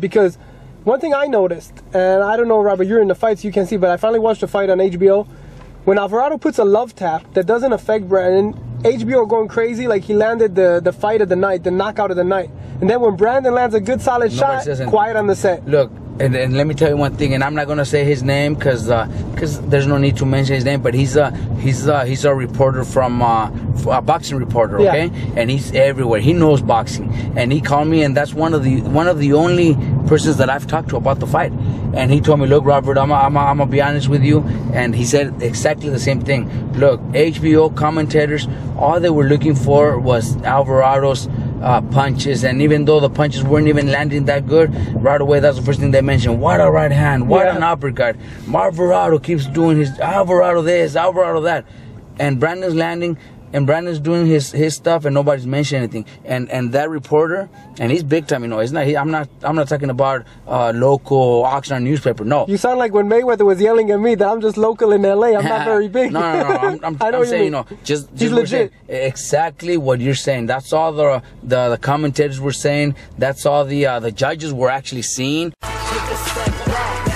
Because one thing I noticed, and I don't know, Robert, you're in the fights, you can see, but I finally watched a fight on HBO. When Alvarado puts a love tap that doesn't affect Brandon, HBO are going crazy, like he landed the fight of the night, the knockout of the night. And then when Brandon lands a good solid shot, quiet on the set. Look, and let me tell you one thing, and I'm not going to say his name because there's no need to mention his name, but he's a reporter from, a boxing reporter, okay? Yeah. And he's everywhere. He knows boxing. And he called me, and that's one of the only persons that I've talked to about the fight. And he told me, look, Robert, I'm gonna be honest with you. And he said exactly the same thing. Look, HBO commentators, all they were looking for was Alvarado's punches, and even though the punches weren't even landing that good, right away that's the first thing they mentioned. What a right hand, what an uppercut. Alvarado keeps doing his Alvarado this, Alvarado that. And Brandon's landing, and Brandon's doing his stuff, and nobody's mentioning anything. And that reporter, and he's big time, you know. It's not. I'm not talking about local Oxnard newspaper. No. You sound like when Mayweather was yelling at me that I'm just local in LA. I'm not very big. No. I'm saying, you know, just legit. Exactly what you're saying. That's all the commentators were saying. That's all the judges were actually seeing. Take a step back.